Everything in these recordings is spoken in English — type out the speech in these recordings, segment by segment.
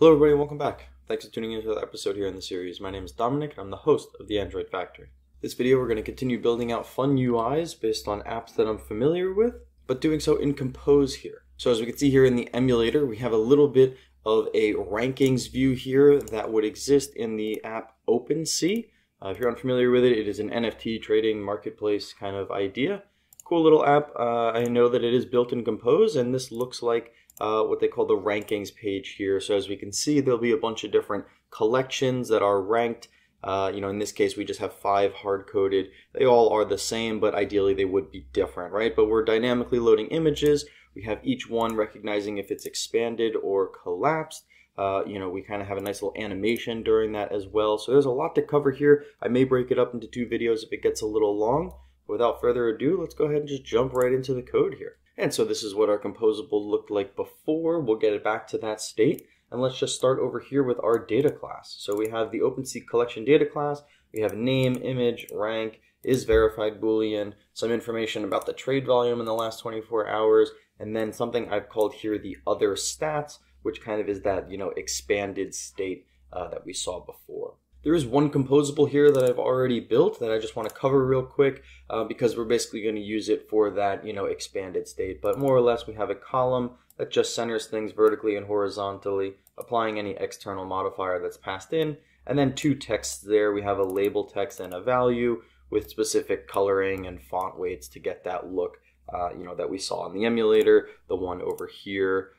Hello everybody and welcome back. Thanks for tuning in to the episode here in the series. My name is Dominic and I'm the host of The Android Factory. This video we're going to continue building out fun UIs based on apps that I'm familiar with, but doing so in Compose here. So as we can see here in the emulator, we have a little bit of a rankings view here that would exist in the app OpenSea. If you're unfamiliar with it, it is an NFT trading marketplace kind of idea. Cool little app. I know that it is built in Compose, and this looks like what they call the rankings page here. So as we can see, there'll be a bunch of different collections that are ranked. In this case, we just have 5 hard-coded. They all are the same, but ideally they would be different, right? But we're dynamically loading images. We have each one recognizing if it's expanded or collapsed. We kind of have a nice little animation during that as well. So there's a lot to cover here. I may break it up into 2 videos if it gets a little long. Without further ado, let's go ahead and just jump right into the code here. And so this is what our composable looked like before. We'll get it back to that state. And let's just start over here with our data class. So we have the OpenSea collection data class. We have name, image, rank, is verified Boolean, some information about the trade volume in the last 24 hours, and then something I've called here the other stats, which kind of is that, expanded state that we saw before. There is one composable here that I've already built that I just want to cover real quick because we're basically going to use it for that, expanded state. But more or less, we have a column that just centers things vertically and horizontally, applying any external modifier that's passed in. And then 2 texts there. We have a label text and a value with specific coloring and font weights to get that look, that we saw in the emulator, the one over here.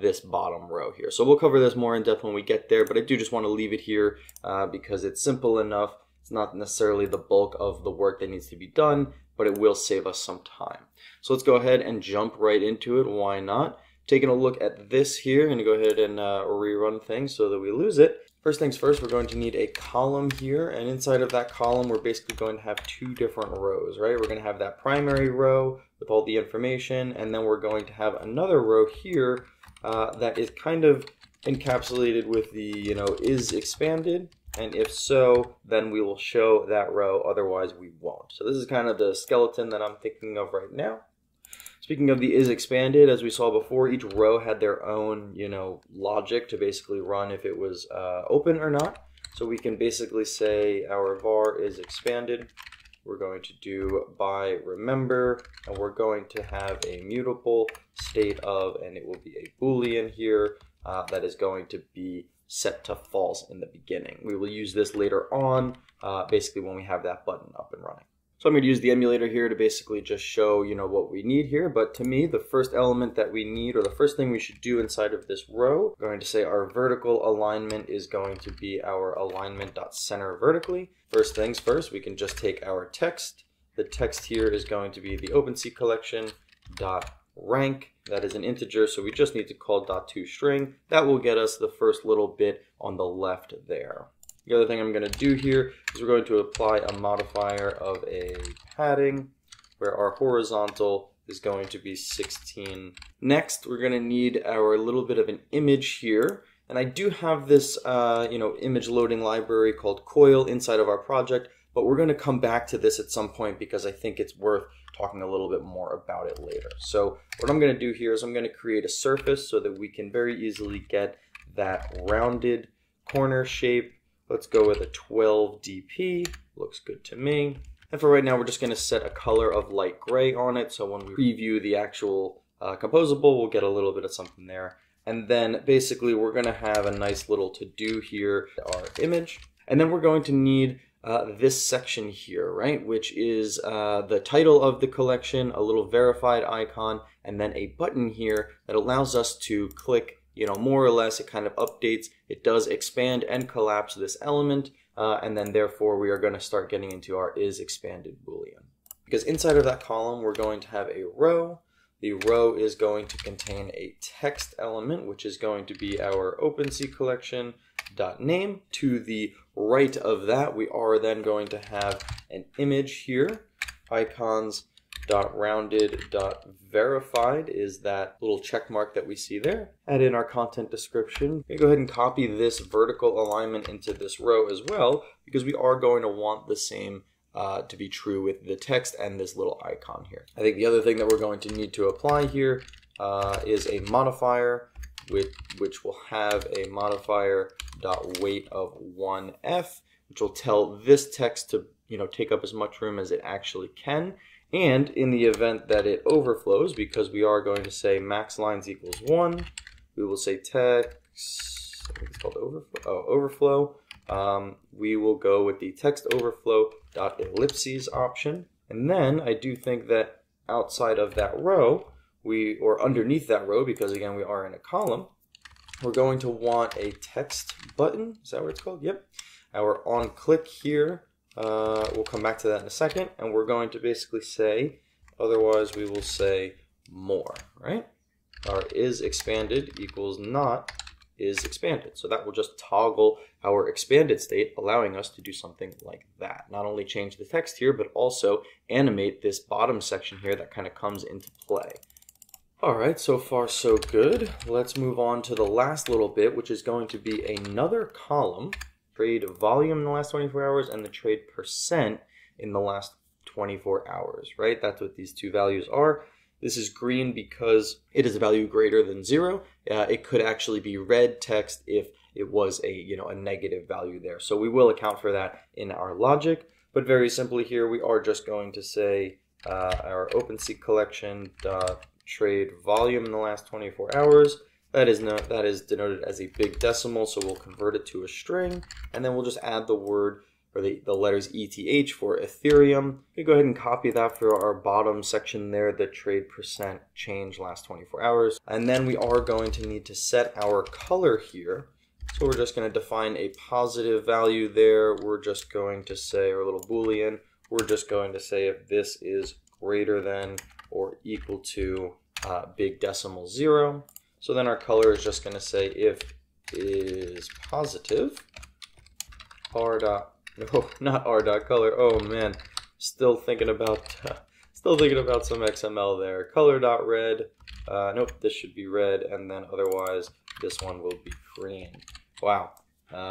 This bottom row here. So we'll cover this more in depth when we get there, but I do just want to leave it here because it's simple enough. It's not necessarily the bulk of the work that needs to be done, but it will save us some time. So let's go ahead and jump right into it. Why not? Taking a look at this here, I'm going to go ahead and rerun things so that we lose it. First things first, we're going to need a column here, and inside of that column, we're basically going to have 2 different rows, right? We're going to have that primary row with all the information, and then we're going to have another row here that is kind of encapsulated with the, is expanded, and if so, then we will show that row, otherwise we won't. So this is kind of the skeleton that I'm thinking of right now. Speaking of the is expanded, as we saw before, each row had their own, logic to basically run if it was open or not. So we can basically say our var is expanded. We're going to do by remember, and we're going to have a mutable state of, and it will be a Boolean here that is going to be set to false in the beginning. We will use this later on, basically when we have that button up and running. So I'm going to use the emulator here to basically just show, what we need here. But to me, the first element that we need, or the first thing we should do inside of this row, we're going to say our vertical alignment is going to be our alignment.center vertically. First things first, we can just take our text. The text here is going to be the OpenSea collection.rank. That is an integer, so we just need to call .toString. That will get us the first little bit on the left there. The other thing I'm going to do here is we're going to apply a modifier of a padding where our horizontal is going to be 16. Next, we're going to need our little bit of an image here. And I do have this, image loading library called Coil inside of our project, but we're going to come back to this at some point because I think it's worth talking a little bit more about it later. So what I'm going to do here is I'm going to create a surface so that we can very easily get that rounded corner shape. Let's go with a 12 dp, looks good to me. And for right now, we're just gonna set a color of light gray on it. So when we preview the actual composable, we'll get a little bit of something there. And then basically we're gonna have a nice little to-do here, our image. And then we're going to need this section here, right? Which is the title of the collection, a little verified icon, and then a button here that allows us to click. More or less, it kind of updates. It does expand and collapse this element, and then therefore we are going to start getting into our is expanded Boolean. Because inside of that column, we're going to have a row. The row is going to contain a text element, which is going to be our OpenSea collection.name. To the right of that, we are then going to have an image here, icons.rounded.verified is that little check mark that we see there. And in our content description, we go ahead and copy this vertical alignment into this row as well, because we are going to want the same to be true with the text and this little icon here. I think the other thing that we're going to need to apply here is a modifier which will have a modifier dot weight of 1f, which will tell this text to, you know, take up as much room as it actually can. And in the event that it overflows, because we are going to say max lines equals 1, we will say text, I think it's called overflow, we will go with the text overflow dot ellipses option. And then I do think that outside of that row, or underneath that row, because again, we are in a column, we're going to want a text button. Is that what it's called? Yep. Our on click here. We'll come back to that in a second, and we're going to basically say, otherwise we will say more, right? Our is expanded equals not is expanded. So that will just toggle our expanded state, allowing us to do something like that. Not only change the text here, but also animate this bottom section here that kind of comes into play. All right, so far so good. Let's move on to the last little bit, which is going to be another column. Trade volume in the last 24 hours and the trade percent in the last 24 hours, right? That's what these two values are. This is green because it is a value greater than 0. It could actually be red text if it was a, you know, a negative value there. So we will account for that in our logic. But very simply here, we are just going to say our OpenSea collection dot trade volume in the last 24 hours. That is denoted as a big decimal, so we'll convert it to a string, and then we'll just add the word or the letters ETH for Ethereum. We go ahead and copy that for our bottom section there, the trade percent change last 24 hours. And then we are going to need to set our color here. So we're just going to define a positive value there. We're just going to say, or a little Boolean, we're just going to say if this is greater than or equal to big decimal 0. So then our color is just going to say if is positive, not r dot color. Oh man, still thinking about some XML there. Color dot red. Nope, this should be red, and then otherwise this one will be green. Wow,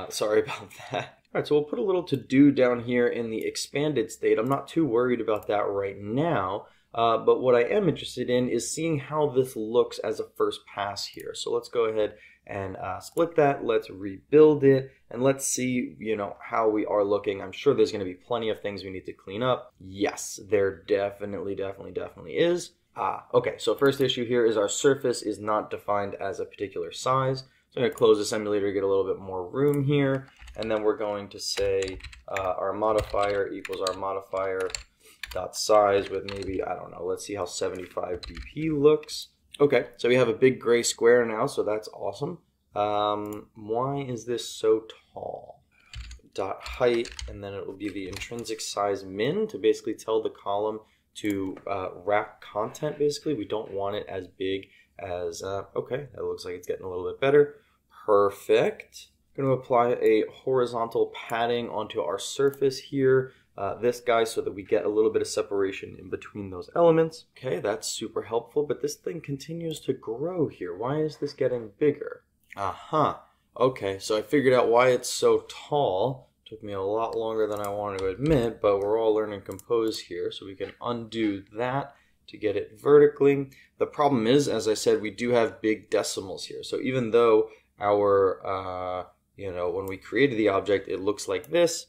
sorry about that. All right, so we'll put a little to do down here in the expanded state. I'm not too worried about that right now. But what I am interested in is seeing how this looks as a first pass here. So let's go ahead and split that. Let's rebuild it, and let's see, you know, how we are looking. I'm sure there's going to be plenty of things we need to clean up. Yes, there definitely is. Okay, so first issue here is our surface is not defined as a particular size. So I'm going to close the simulator to get a little bit more room here. And then we're going to say our modifier equals our modifier dot size with maybe, I don't know, let's see how 75 dp looks. Okay, so we have a big gray square now, so that's awesome. Why is this so tall? Dot height, and then it will be the intrinsic size min to basically tell the column to wrap content basically. We don't want it as big as, okay, that looks like it's getting a little bit better. Perfect. I'm going to apply a horizontal padding onto our surface here. This guy, so that we get a little bit of separation in between those elements. Okay, that's super helpful, but this thing continues to grow here. Why is this getting bigger? Okay, so I figured out why it's so tall. Took me a lot longer than I wanted to admit, but we're all learning Compose here, so we can undo that to get it vertically. The problem is, as I said, we do have big decimals here, so even though our, you know, when we created the object, it looks like this,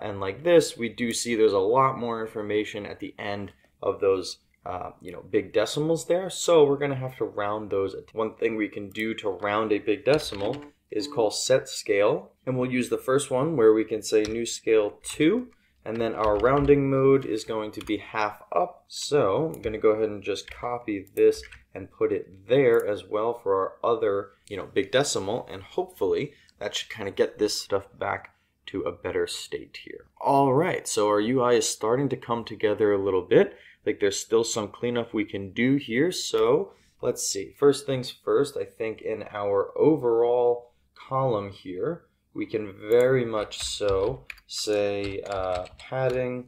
and like this, we do see there's a lot more information at the end of those, you know, big decimals there. So we're going to have to round those. One thing we can do to round a big decimal is call set scale. And we'll use the first one where we can say new scale 2. And then our rounding mode is going to be half up. So I'm going to go ahead and just copy this and put it there as well for our other, you know, big decimal. And hopefully that should kind of get this stuff back to a better state here. All right, so our UI is starting to come together a little bit. Like there's still some cleanup we can do here. So let's see, first things first, I think in our overall column here, we can very much so say padding,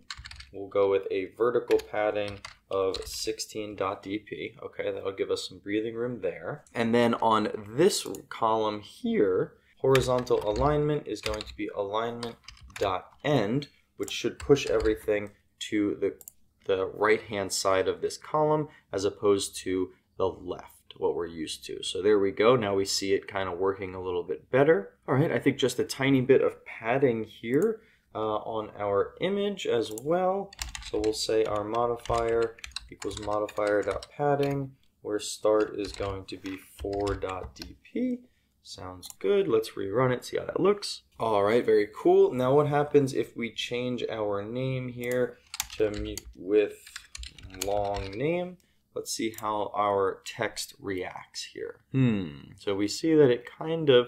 we'll go with a vertical padding of 16.dp. Okay, that'll give us some breathing room there. And then on this column here, horizontal alignment is going to be alignment.end, which should push everything to the right-hand side of this column as opposed to the left. to what we're used to. So there we go. Now we see it kind of working a little bit better. All right, I think just a tiny bit of padding here on our image as well. So we'll say our modifier equals modifier.padding, where start is going to be 4.dp. Sounds good. Let's rerun it, see how that looks. All right, very cool. Now what happens if we change our name here to mute with long name? Let's see how our text reacts here. So we see that it kind of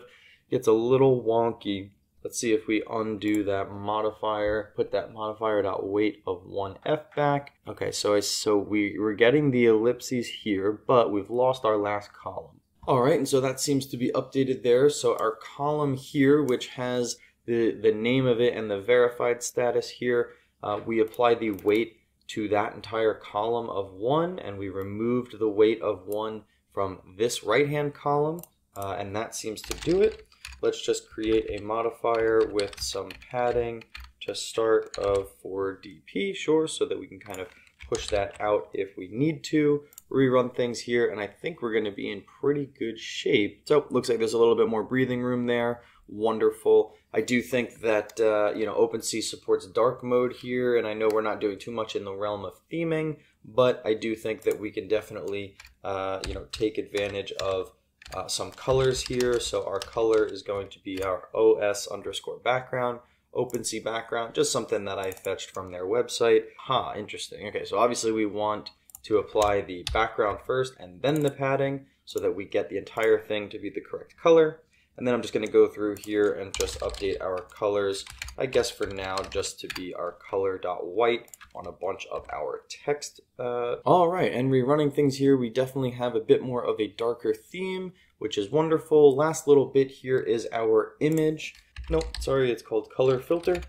gets a little wonky. Let's see if we undo that modifier, put that modifier.weight of 1f back. Okay, so we're getting the ellipses here, but we've lost our last column. All right, and so that seems to be updated there. So our column here, which has the name of it and the verified status here, we apply the weight to that entire column of 1, and we removed the weight of 1 from this right-hand column, and that seems to do it. Let's just create a modifier with some padding to start of 4dp, sure, so that we can kind of push that out if we need to, rerun things here, and I think we're gonna be in pretty good shape. So looks like there's a little bit more breathing room there. Wonderful. I do think that you know, OpenSea supports dark mode here, and I know we're not doing too much in the realm of theming, but I do think that we can definitely you know, take advantage of some colors here. So our color is going to be our os_background, OpenSea background, just something that I fetched from their website. Interesting. Okay, so obviously we want to apply the background first and then the padding so that we get the entire thing to be the correct color. And then I'm just going to go through here and just update our colors, I guess for now, just to be our color.white on a bunch of our text. All right, and rerunning things here, we definitely have a bit more of a darker theme, which is wonderful. Last little bit here is our image. Nope, sorry, it's called color filter.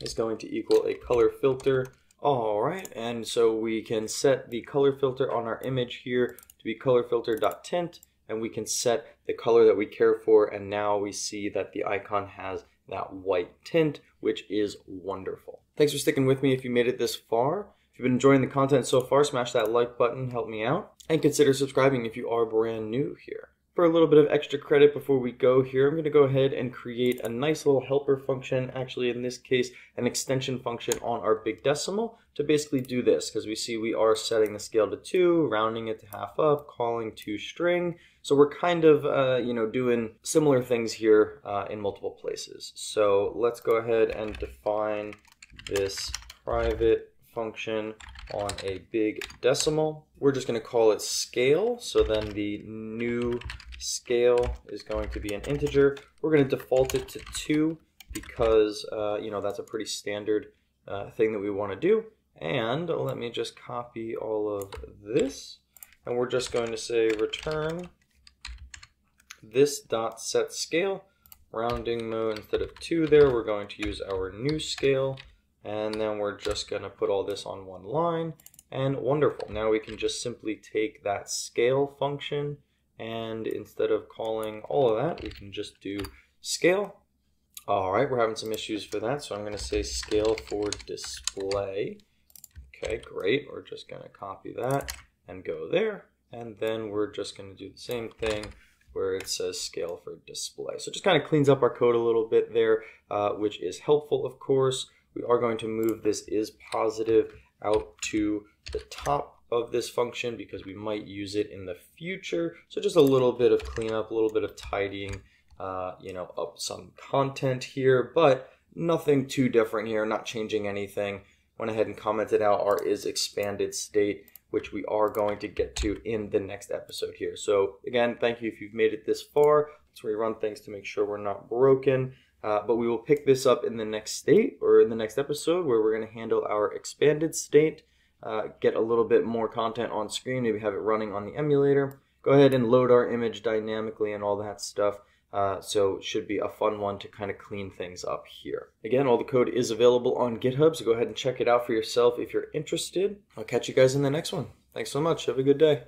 It's going to equal a color filter. All right, and so we can set the color filter on our image here to be color filter.tint. And we can set the color that we care for, and now we see that the icon has that white tint, which is wonderful. Thanks for sticking with me if you made it this far. If you've been enjoying the content so far, smash that like button, help me out, and consider subscribing if you are brand new here. For a little bit of extra credit before we go here, I'm going to go ahead and create a nice little helper function, actually in this case an extension function on our BigDecimal, to basically do this, because we see we are setting the scale to 2, rounding it to half up, calling toString. So we're kind of you know, doing similar things here in multiple places. So let's go ahead and define this private function on a BigDecimal. We're just going to call it scale, so then the new scale is going to be an integer. We're going to default it to 2 because you know, that's a pretty standard thing that we want to do. And let me just copy all of this, and we're just going to say return this dot set scale, rounding mode instead of 2 there, we're going to use our new scale. And then we're just going to put all this on one line, and wonderful. Now we can just simply take that scale function, and instead of calling all of that, we can just do scale. All right, we're having some issues for that, so I'm going to say scale for display. Okay, great. We're just going to copy that and go there. And then we're just going to do the same thing where it says scale for display. So it just kind of cleans up our code a little bit there, which is helpful, of course. We are going to move this is positive out to the top of this function because we might use it in the future. So just a little bit of cleanup, a little bit of tidying, you know, up some content here, but nothing too different here, not changing anything. Went ahead and commented out our is expanded state, which we are going to get to in the next episode here. So again, thank you if you've made it this far. Let's rerun things to make sure we're not broken. But we will pick this up in the next state, or in the next episode, where we're going to handle our expanded state, get a little bit more content on screen, maybe have it running on the emulator, go ahead and load our image dynamically and all that stuff. So it should be a fun one to kind of clean things up here. Again, all the code is available on GitHub, so go ahead and check it out for yourself if you're interested. I'll catch you guys in the next one. Thanks so much. Have a good day.